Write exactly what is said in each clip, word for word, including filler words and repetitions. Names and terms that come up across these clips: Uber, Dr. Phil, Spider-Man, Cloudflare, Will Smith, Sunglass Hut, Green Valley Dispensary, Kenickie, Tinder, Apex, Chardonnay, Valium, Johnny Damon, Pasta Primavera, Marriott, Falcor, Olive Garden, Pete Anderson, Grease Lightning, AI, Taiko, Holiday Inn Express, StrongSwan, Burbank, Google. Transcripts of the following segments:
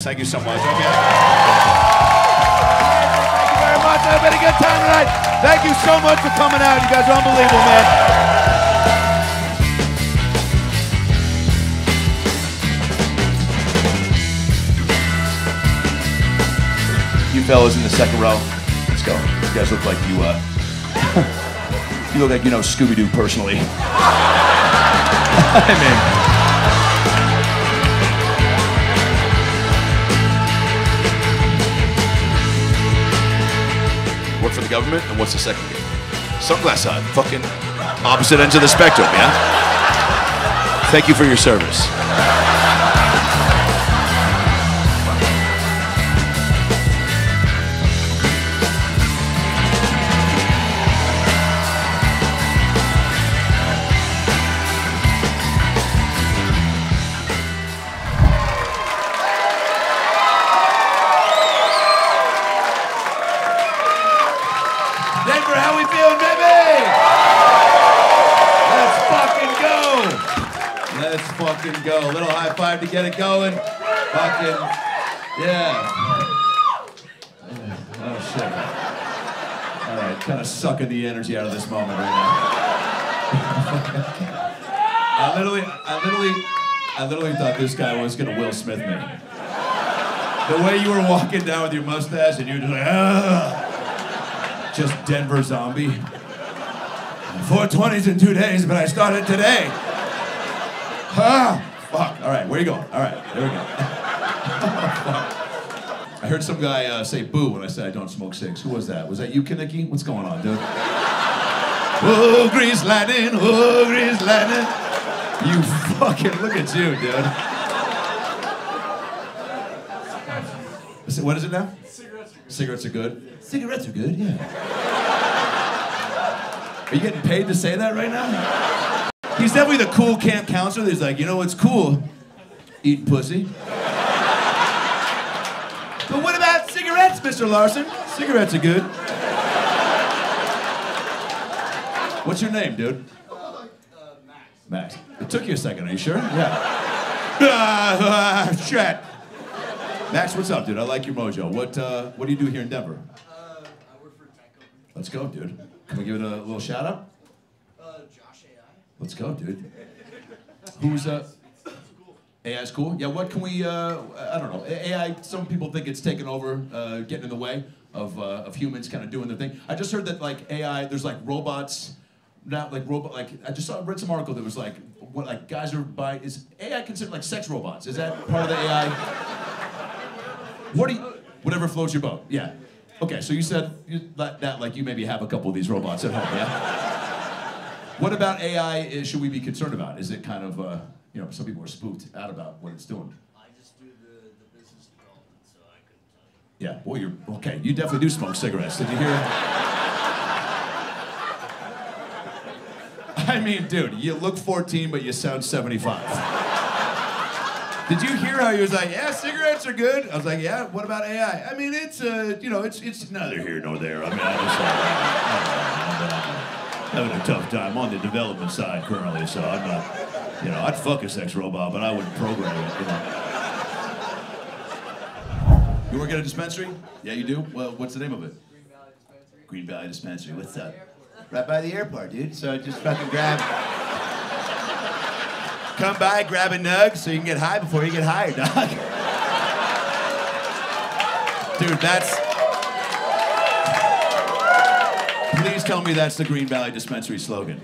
Thank you so much. Okay. Thank you very much. I've had a good time tonight. Thank you so much for coming out. You guys are unbelievable, man. You fellas in the second row, let's go. You guys look like you, uh, you look like you know Scooby-Doo personally. I mean. For the government, and what's the second game? Sunglass Hut, fucking opposite ends of the spectrum, yeah? Thank you for your service. Go. A little high five to get it going. Fucking, yeah. Oh shit. All right, kind of sucking the energy out of this moment right now. I literally, I literally, I literally thought this guy was gonna Will Smith me. The way you were walking down with your mustache and you were just like, ah, just Denver zombie. four twenties in two days, but I started today. Ah, fuck. All right, where you going? All right, there we go. Oh, fuck. I heard some guy uh, say boo when I said I don't smoke cigs. Who was that? Was that you, Kenickie? What's going on, dude? Oh, Grease Lightning, oh, Grease Lightning. You fucking, look at you, dude. What is it now? Cigarettes are good. Cigarettes are good? Cigarettes are good, yeah. Are you getting paid to say that right now? He's definitely the cool camp counselor that's like, you know what's cool? Eating pussy. But what about cigarettes, Mister Larson? Cigarettes are good. What's your name, dude? Uh, Max. Max. It took you a second, are you sure? Yeah. Ah, ah, shit. Max, what's up, dude? I like your mojo. What, uh, what do you do here in Denver? Uh, I work for Taiko. Let's go, dude. Can we give it a little shout out? Let's go, dude. Who's uh? A I's cool. Yeah. What can we? Uh, I don't know. A I. Some people think it's taking over, uh, getting in the way of uh, of humans, kind of doing their thing. I just heard that like A I. There's like robots, not like robot. Like I just saw, read some article that was like, what like guys are buying. Is A I considered like sex robots? Is that part of the A I? What do you? Whatever floats your boat. Yeah. Okay. So you said you, that, that like you maybe have a couple of these robots at home. Yeah. What about A I is, should we be concerned about? Is it kind of, uh, you know, some people are spooked out about what it's doing. I just do the, the business development, so I couldn't tell you. Yeah, well, you're, okay, you definitely do smoke cigarettes. Did you hear? I mean, dude, you look fourteen, but you sound seventy-five. Did you hear how he was like, yeah, cigarettes are good? I was like, yeah, what about A I? I mean, it's, uh, you know, it's, it's neither here nor there. I mean, I just uh, having a tough time on the development side currently, so I'm not, you know, I'd fuck a sex robot, but I wouldn't program it, you know. You work at a dispensary? Yeah, you do? Well, what's the name of it? Green Valley Dispensary. Green Valley Dispensary, what's up? Right by the airport, dude, so just fucking grab... Come by, grab a nug, so you can get high before you get hired, dog. Dude, that's... Please tell me that's the Green Valley Dispensary slogan.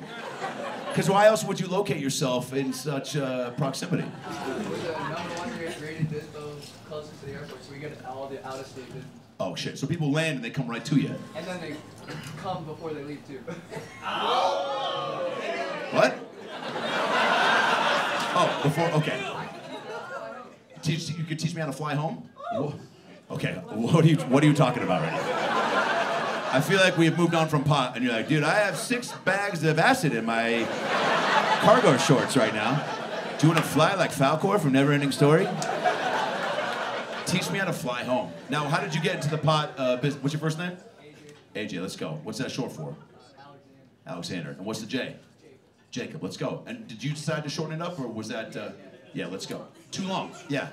Because why else would you locate yourself in such uh, proximity? We're the number one rated dispos closest to the airport, so we get all the out-of-state dispos. Oh shit, so people land and they come right to you. And then they come before they leave too. Oh. What? Oh, before, okay. Teach, you could teach me how to fly home? Oh. Okay, what are you, what are you talking about right now? I feel like we've moved on from pot, and you're like, dude, I have six bags of acid in my cargo shorts right now. Do you want to fly like Falcor from Neverending Story? Teach me how to fly home. Now, how did you get into the pot uh, business? What's your first name? A J. A J, let's go. What's that short for? Alexander. Alexander. And what's the J? Jacob. Jacob, let's go. And did you decide to shorten it up, or was that, uh... yeah, let's go. Too long, yeah.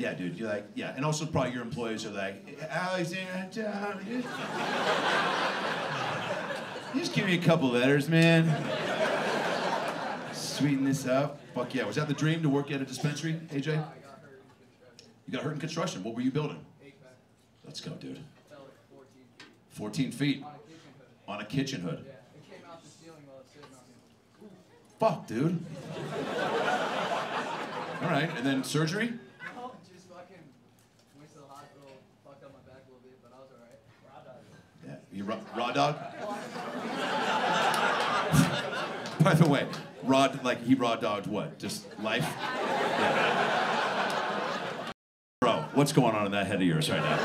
Yeah, dude, you're like, yeah. And also probably your employees are like, Alexander, John, just give me a couple letters, man. Sweeten this up. Fuck yeah. Was that the dream, to work at a dispensary, A J? No, I got hurt in you got hurt in construction. What were you building? Apex. Let's go, dude. fourteen feet. fourteen feet. On a kitchen hood. On a kitchen hood. Yeah. It came out the ceiling while it was sitting on him. Fuck, dude. All right, and then surgery? No, just fucking went to the hospital, fucked up my back a little bit, but I was all right. Raw dog. Yeah, you raw, raw dog? By the way, raw, like he raw dogged what? Just life? Yeah. Bro, what's going on in that head of yours right now?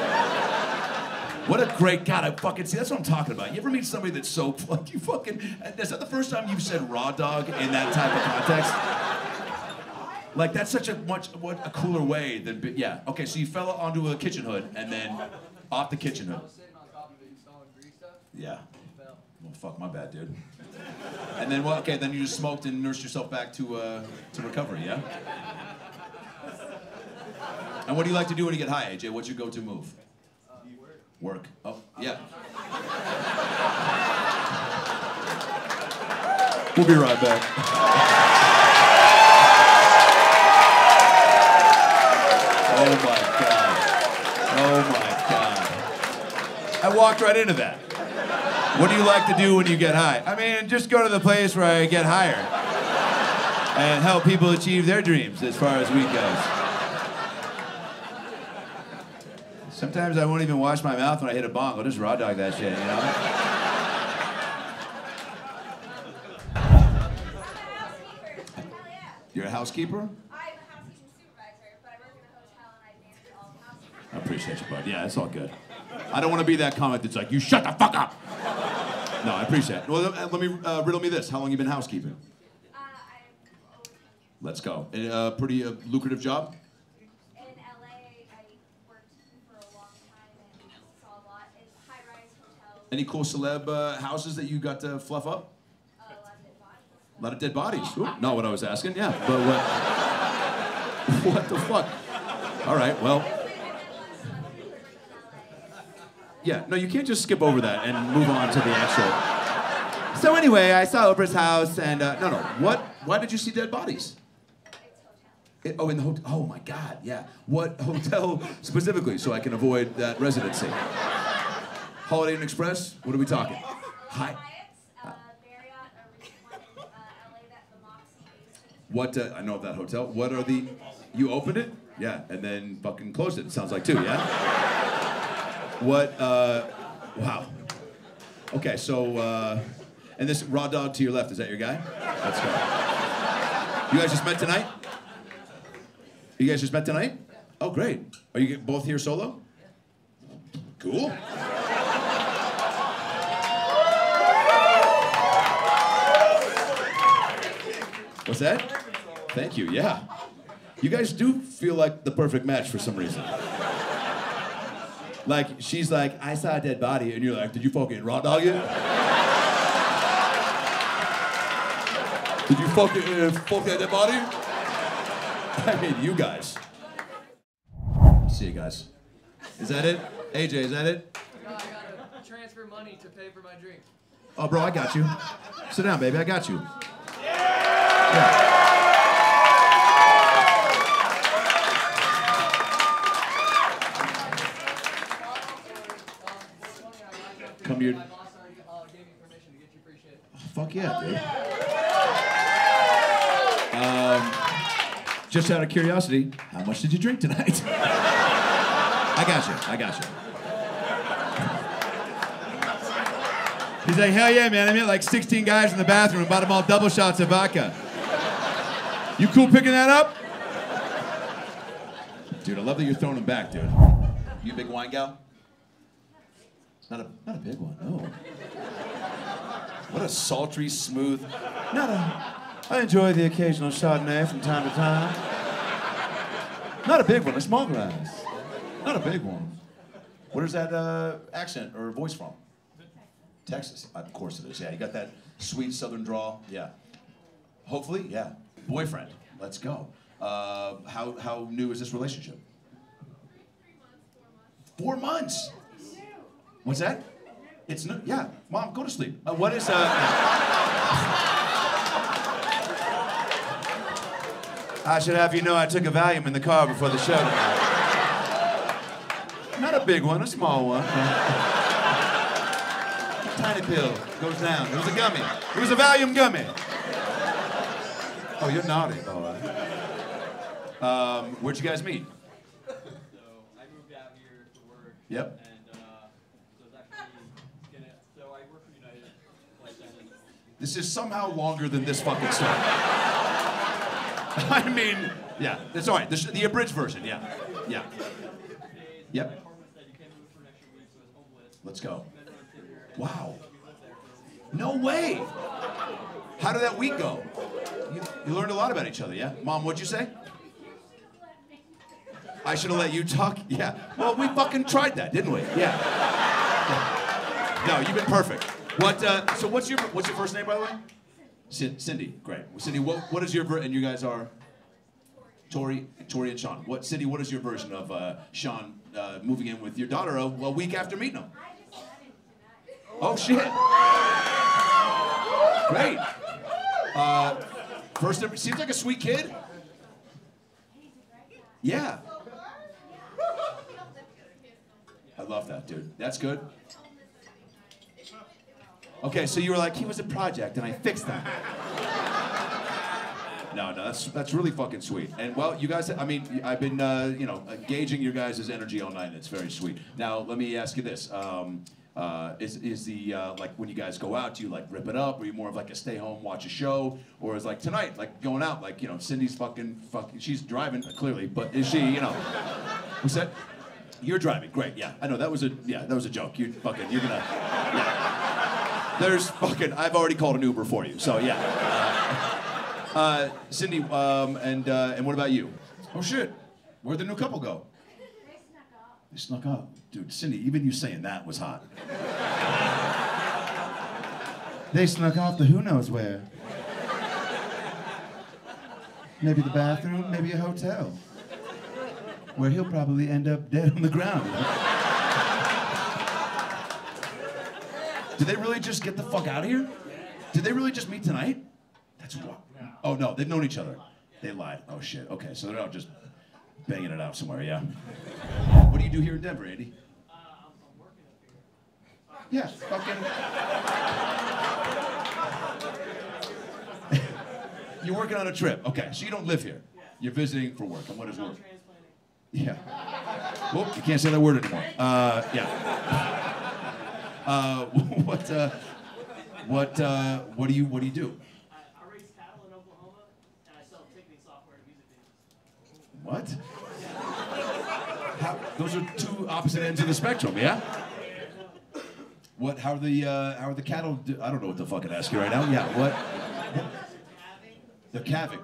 What a great, God, I fucking see, that's what I'm talking about. You ever meet somebody that's so, like, you fucking, that's not the first time you've said raw dog in that type of context. Like, that's such a much, what a cooler way than, be, yeah. Okay, so you fell onto a kitchen hood, and then off the kitchen hood. I was sitting on top of it installing grease stuff. Yeah. Well, fuck, my bad, dude. And then, well, okay, then you just smoked and nursed yourself back to, uh, to recovery, yeah? And what do you like to do when you get high, A J? What's your go-to move? Work. Oh, yeah. We'll be right back. Oh my God. Oh my God. I walked right into that. What do you like to do when you get high? I mean, just go to the place where I get higher and help people achieve their dreams as far as we go. Sometimes I won't even wash my mouth when I hit a bong. I'll just raw dog that shit, you know? You're a housekeeper? I'm a housekeeping supervisor, but I work in a hotel and I manage all the housekeepers. I appreciate you, bud. Yeah, that's all good. I don't want to be that comment that's like, you shut the fuck up! No, I appreciate it. Well, let me, uh, riddle me this. How long have you been housekeeping? Uh, I'm over. Let's go. A uh, pretty uh, lucrative job? Any cool celeb uh, houses that you got to fluff up? Uh, a lot of dead bodies. A lot of dead bodies. Ooh, not what I was asking, yeah. But what? What the fuck? All right, well. Yeah, no, you can't just skip over that and move on to the actual. So anyway, I saw Oprah's house and, uh, no, no, what? Why did you see dead bodies? It, oh, in the hotel. Oh, my God, yeah. What hotel specifically so I can avoid that residency? Holiday Inn Express? What are we talking? Yes, Hi. Uh, Marriott, or we one in uh, L A, that the Moxie. What, uh, I know of that hotel. What are the, you opened it? Yeah, and then fucking closed it, it sounds like, too, yeah? What, uh, wow. Okay, so, uh, and this raw dog to your left, is that your guy? That's good. You guys just met tonight? You guys just met tonight? Oh, great. Are you both here solo? Cool. What's that? Thank you, yeah. You guys do feel like the perfect match for some reason. Like, she's like, I saw a dead body, and you're like, did you fucking raw dog it? Did you fucking uh, fuck that dead body? I mean, you guys. See you guys. Is that it? A J, is that it? No, I gotta transfer money to pay for my drink. Oh, bro, I got you. Sit down, baby, I got you. Come to your. My boss already uh, gave me permission to get you free shit. Oh, fuck yeah, dude. Yeah. Um, just out of curiosity, how much did you drink tonight? I got you. I got you. He's like, hell yeah, man. I met like sixteen guys in the bathroom, bought them all double shots of vodka. You cool picking that up? Dude, I love that you're throwing them back, dude. You a big wine gal? Not a, not a big one, no. What a sultry, smooth. Not a, I enjoy the occasional Chardonnay from time to time. Not a big one, a small glass. Not a big one. Where's that uh, accent or voice from? Texas, of course it is, yeah. You got that sweet southern drawl, yeah. Hopefully, yeah. Boyfriend, let's go. Uh, how how new is this relationship? Four months. What's that? It's no, yeah. Mom, go to sleep. Uh, what is, uh... I should have you know I took a Valium in the car before the show tonight. Not a big one, a small one. Tiny pill, goes down. It was a gummy. It was a Valium gummy. Oh, you're naughty, all right. Um, where'd you guys meet? So, I moved out here to work. Yep. And, uh, so it's actually gonna, so I work for United. Like, then, this is somehow longer than this fucking story. I mean, yeah, that's all right. The, the abridged version, yeah, yeah. Yep. Let's go. Wow. No way. How did that week go? You, you learned a lot about each other, yeah? Mom, what'd you say? I should have let you talk. Yeah. Well, we fucking tried that, didn't we? Yeah. yeah. No, you've been perfect. What? Uh, so, what's your what's your first name, by the way? Cindy, great. Cindy, what, what is your ver- and you guys are? Tori, Tori and Sean. What, Cindy? What is your version of uh, Sean uh, moving in with your daughter a, a week after meeting him? I just got him tonight. Oh shit! Great. Uh, first, ever, seems like a sweet kid. Yeah. I love that, dude. That's good. Okay, so you were like, he was a project, and I fixed him. No, no, that's that's really fucking sweet. And well, you guys, I mean, I've been, uh, you know, gauging your guys' energy all night, and it's very sweet. Now, let me ask you this: um, uh, is is the uh, like when you guys go out, do you like rip it up? Are you more of like a stay home, watch a show, or is like tonight, like going out, like you know, Cindy's fucking fucking, she's driving clearly, but is she, you know, what's that? You're driving, great, yeah. I know that was a yeah, that was a joke. You fucking, you're gonna. Yeah. There's fucking, I've already called an Uber for you, so yeah. Uh, uh, Cindy, um, and uh, and what about you? Oh shit, where'd the new couple go? They snuck up. They snuck up. Dude, Cindy, even you saying that was hot. They snuck off the who knows where. Maybe the bathroom, maybe a hotel. Where he'll probably end up dead on the ground. Did they really just get the fuck out of here? Did they really just meet tonight? That's what. Oh no, they've known each other. They lied. Oh shit. Okay, so they're out just banging it out somewhere. Yeah. What do you do here in Denver, Andy? Uh, I'm working up here. Yeah. Fucking. You're working on a trip. Okay, so you don't live here. You're visiting for work. And what is work? Yeah. Oh, you can't say that word anymore. Uh, yeah. Uh, what, uh, what, uh, what do you, what do you do? I, I raise cattle in Oklahoma, and I sell ticketing software and music videos. What? How, those are two opposite ends of the spectrum, yeah? What, how are the, uh, how are the cattle, do, I don't know what to fucking ask you right now, yeah, what? They're calving.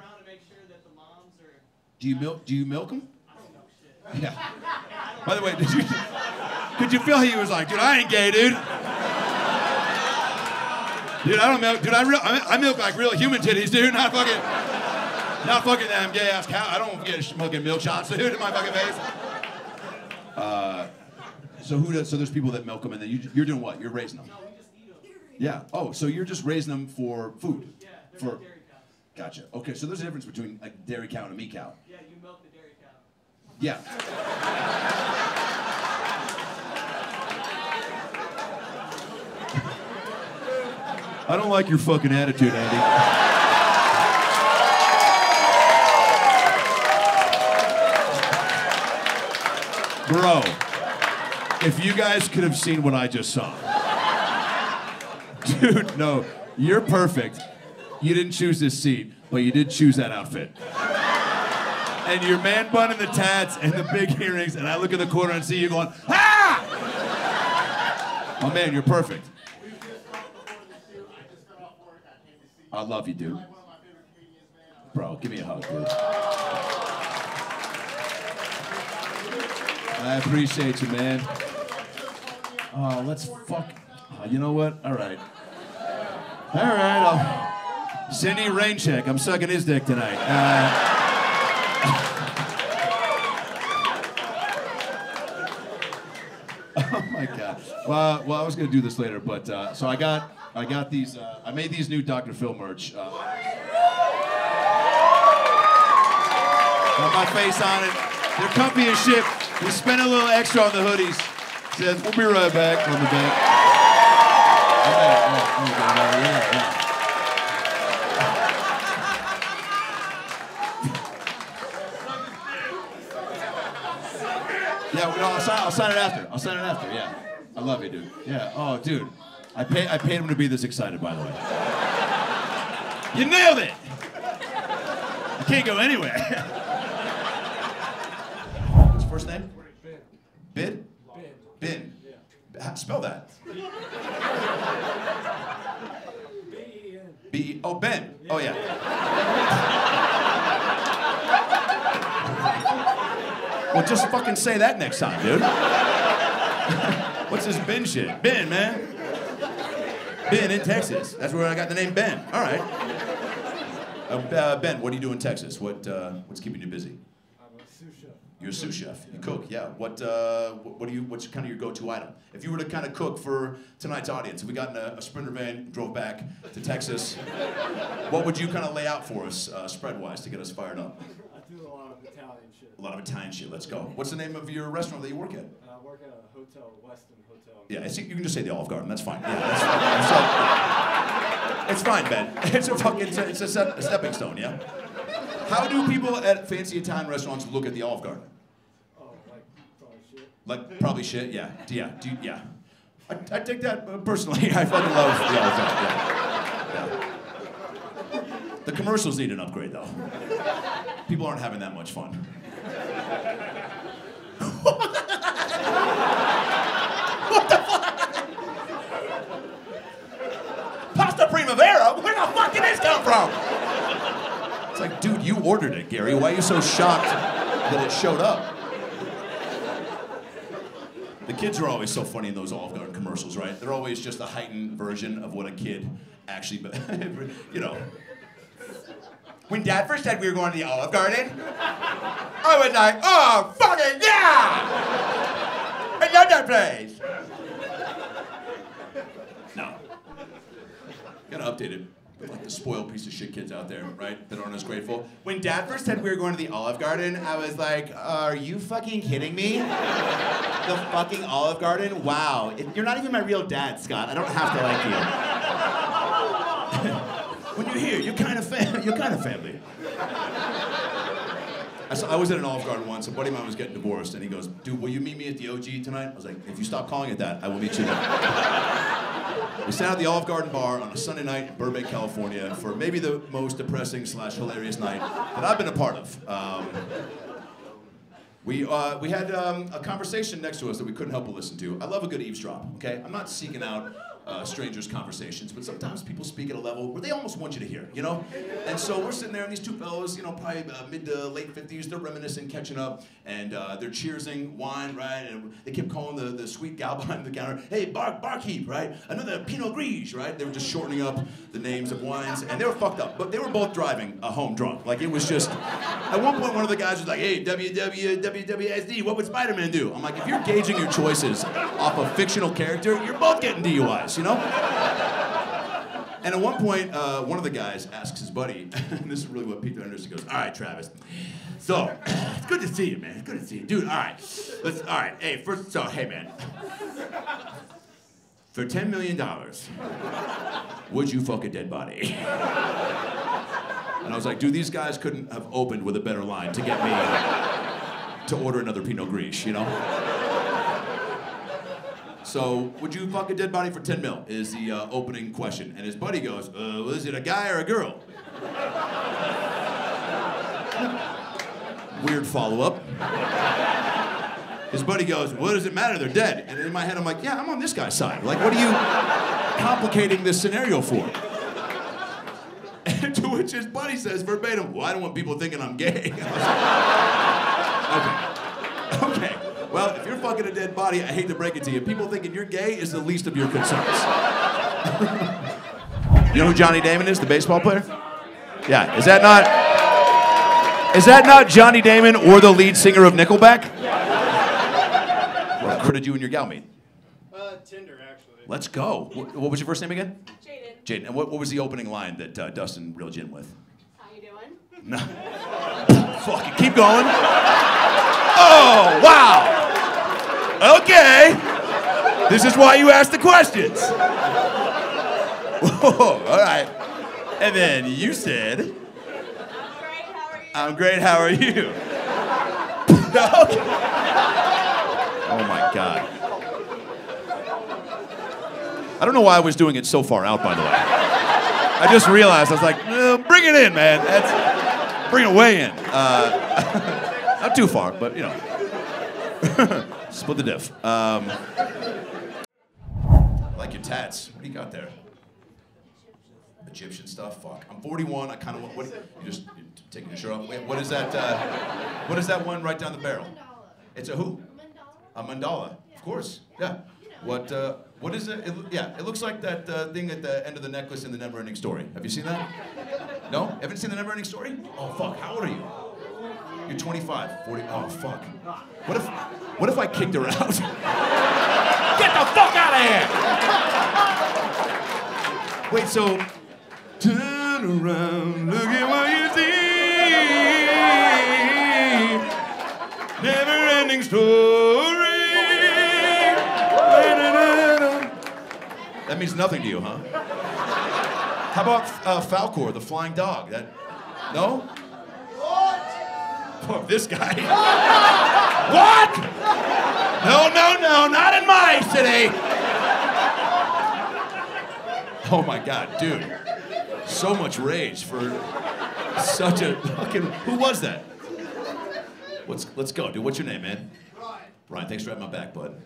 Do you milk, do you milk them? I don't know shit. Yeah. By the way, did you... Could you feel he was like, dude, I ain't gay, dude. Dude, I don't milk, dude, I, real, I milk like real human titties, dude. Not fucking, not fucking damn gay ass cow. I don't get fucking milk shots, dude, in my fucking face. Uh, so who does, so there's people that milk them, and then you, you're doing what? You're raising them. No, we just eat them. Yeah, oh, so you're just raising them for food. Yeah, they're for, dairy cows. Gotcha, okay, so there's a difference between a dairy cow and a meat cow. Yeah, you milk the dairy cow. Yeah. I don't like your fucking attitude, Andy. Bro, if you guys could have seen what I just saw. Dude, no, you're perfect. You didn't choose this seat, but you did choose that outfit. And your man bun and the tats and the big earrings, and I look in the corner and see you going, ah! My man, you're perfect. I love you, dude. Bro, give me a hug, dude. I appreciate you, man. Oh, let's fuck. Oh, you know what? All right. All right. I'll... Cindy Raincheck. I'm sucking his dick tonight. Uh... Oh my God. Well, well, I was gonna do this later, but uh, so I got, I got these. Uh, I made these new Doctor Phil merch. Uh, got my face on it. They're comfy as shit. We spent a little extra on the hoodies. Says we'll be right back on the back. Oh, oh, oh, yeah, yeah, yeah. Yeah, no, I'll sign, I'll sign it after. I'll sign it after, yeah. I love you, dude. Yeah, oh, dude. I, pay, I paid him to be this excited, by the way. You nailed it! You can't go anywhere. What's your first name? Ben. Bid? Ben. Ben. Spell that. B E N. B E N. Oh, Ben. Oh, yeah. Well, just fucking say that next time, dude. What's this Ben shit? Ben, man. Ben in Texas. That's where I got the name Ben. All right. Uh, uh, Ben, what do you do in Texas? What uh, what's keeping you busy? I'm a sous chef. You're a sous chef. You cook, yeah. What uh, what do you? What's kind of your go-to item? If you were to kind of cook for tonight's audience, if we got in a, a Sprinter van, drove back to Texas, what would you kind of lay out for us, uh, spread-wise, to get us fired up? A lot of Italian shit. A lot of Italian shit. Let's go. What's the name of your restaurant that you work at? I uh, work at a hotel, Westin Hotel. Yeah, it's, you can just say the Olive Garden. That's fine. Yeah, that's fine. So, it's fine, Ben. It's a fucking, it's a, it's a, step, a stepping stone. Yeah. How do people at fancy Italian restaurants look at the Olive Garden? Oh, like probably shit. Like probably shit. Yeah. Yeah. Do you, yeah. I, I take that personally. I fucking love the Olive Garden. Yeah. Yeah. The commercials need an upgrade, though. People aren't having that much fun. What the fuck? Pasta Primavera? Where the fuck did this come from? It's like, dude, you ordered it, Gary. Why are you so shocked that it showed up? The kids are always so funny in those Olive Garden commercials, right? They're always just a heightened version of what a kid actually, you know. When Dad first said we were going to the Olive Garden, I was like, oh, fucking yeah! I love that place! No. Gotta update it. Like the spoiled piece of shit kids out there, right? That aren't as grateful. When Dad first said we were going to the Olive Garden, I was like, are you fucking kidding me? The fucking Olive Garden? Wow. If you're not even my real dad, Scott. I don't have to like you. When you're here, you're kind of family. You're kind of family. I, saw, I was at an Olive Garden once. A buddy of mine was getting divorced, and he goes, "Dude, will you meet me at the O G tonight?" I was like, "If you stop calling it that, I will meet you there." We sat at the Olive Garden bar on a Sunday night in Burbank, California, for maybe the most depressing slash hilarious night that I've been a part of. Um, we uh, we had um, a conversation next to us that we couldn't help but listen to. I love a good eavesdrop. Okay, I'm not seeking out. Uh, strangers' conversations, but sometimes people speak at a level where they almost want you to hear, you know? And so we're sitting there, and these two fellas, you know, probably uh, mid to late fifties, they're reminiscing, catching up, and uh, they're cheersing wine, right? And they kept calling the, the sweet gal behind the counter, hey, bar, barkeep, right? Another Pinot Gris, right? They were just shortening up the names of wines, and they were fucked up, but they were both driving uh, home drunk. Like, it was just, at one point, one of the guys was like, hey, W W W W S D, what would Spider-Man do? I'm like, if you're gauging your choices off a fictional character, you're both getting D U Is. You know? And at one point, uh, one of the guys asks his buddy, and this is really what Pete Anderson goes, all right, Travis, so, it's good to see you, man. It's good to see you. Dude, all right. Let's, all right, hey, first, so, hey, man. For ten million dollars, would you fuck a dead body? And I was like, dude, these guys couldn't have opened with a better line to get me to order another Pinot Gris, you know? So, would you fuck a dead body for ten mil, is the uh, opening question. And his buddy goes, uh, well, is it a guy or a girl? Weird follow-up. His buddy goes, well, what does it matter? They're dead. And in my head, I'm like, yeah, I'm on this guy's side. Like, what are you complicating this scenario for? And to which his buddy says verbatim, well, I don't want people thinking I'm gay. I was like, okay. Okay. Well, if you're fucking a dead body, I hate to break it to you. People thinking you're gay is the least of your concerns. You know who Johnny Damon is, the baseball player? Yeah, is that not... Is that not Johnny Damon or the lead singer of Nickelback? What a Where did you and your gal meet? Uh, Tinder, actually. Let's go. What, what was your first name again? Jaden. Jaden. And what, what was the opening line that uh, Dustin reeled you in with? How you doing? No. Fuck it. Keep going. Oh, wow. Okay. This is why you asked the questions. Whoa, all right. And then you said... I'm great, how are you? I'm great, how are you? No? Oh, my God. I don't know why I was doing it so far out, by the way. I just realized, I was like, eh, bring it in, man. That's, bring it way in. Uh, not too far, but, you know. Split the diff. Um, I like your tats. What do you got there? Egyptian stuff? Fuck. I'm forty-one. I kind of want... What, you just you're taking your shirt off. Wait, what is that? Uh, what is that one right down the barrel? It's a who? A mandala. Of course. Yeah. What... Uh, What is it? it? Yeah, it looks like that uh, thing at the end of the necklace in the Neverending Story. Have you seen that? No? Haven't seen the Neverending Story? Oh fuck! How old are you? You're twenty-five. forty. Oh fuck! What if? What if I kicked her out? Get the fuck out of here! Wait. So turn around, look at what you see. Neverending Story. That means nothing to you, huh? How about uh, Falcor, the flying dog? That, no? What? Oh, this guy. What? No, no, no, not in my city. Oh my God, dude. So much rage for such a fucking, who was that? What's, let's go, dude, what's your name, man? Brian. Brian, thanks for having my back, bud.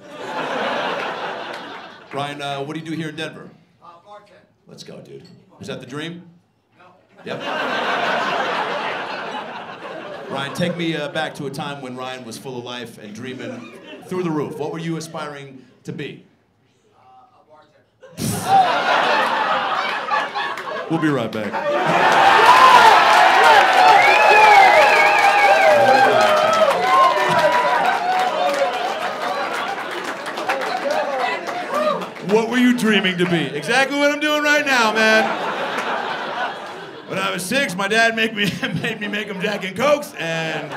Brian, uh, what do you do here in Denver? Uh, bartend. Let's go, dude. Is that the dream? No. Yep. Ryan, take me uh, back to a time when Ryan was full of life and dreaming through the roof. What were you aspiring to be? Uh, a bartender. We'll be right back. What were you dreaming to be? Exactly what I'm doing right now, man. When I was six, my dad made me, made me make them Jack and Cokes, and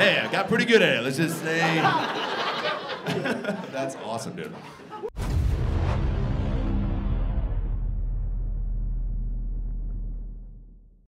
hey, I got pretty good at it. Let's just say... That's awesome, dude.